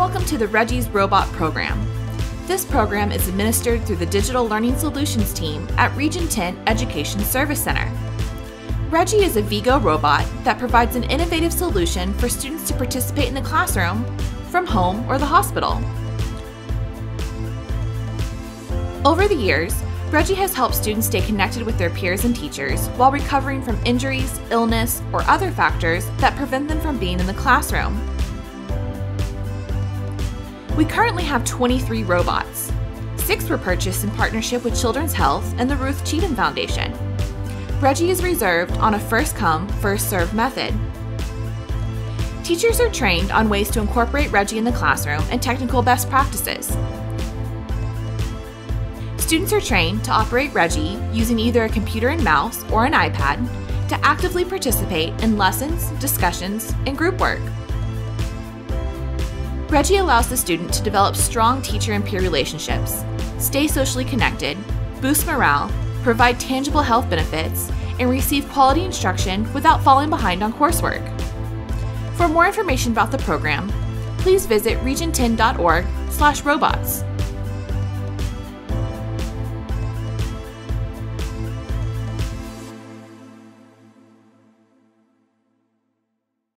Welcome to the Reggie's Robot Program. This program is administered through the Digital Learning Solutions team at Region 10 Education Service Center. Reggie is a VGO robot that provides an innovative solution for students to participate in the classroom, from home, or the hospital. Over the years, Reggie has helped students stay connected with their peers and teachers while recovering from injuries, illness, or other factors that prevent them from being in the classroom. We currently have 23 robots. 6 were purchased in partnership with Children's Health and the Ruth Chevin Foundation. Reggie is reserved on a first-come, first-served method. Teachers are trained on ways to incorporate Reggie in the classroom and technical best practices. Students are trained to operate Reggie using either a computer and mouse or an iPad to actively participate in lessons, discussions, and group work. Reggie allows the student to develop strong teacher and peer relationships, stay socially connected, boost morale, provide tangible health benefits, and receive quality instruction without falling behind on coursework. For more information about the program, please visit region10.org/robots.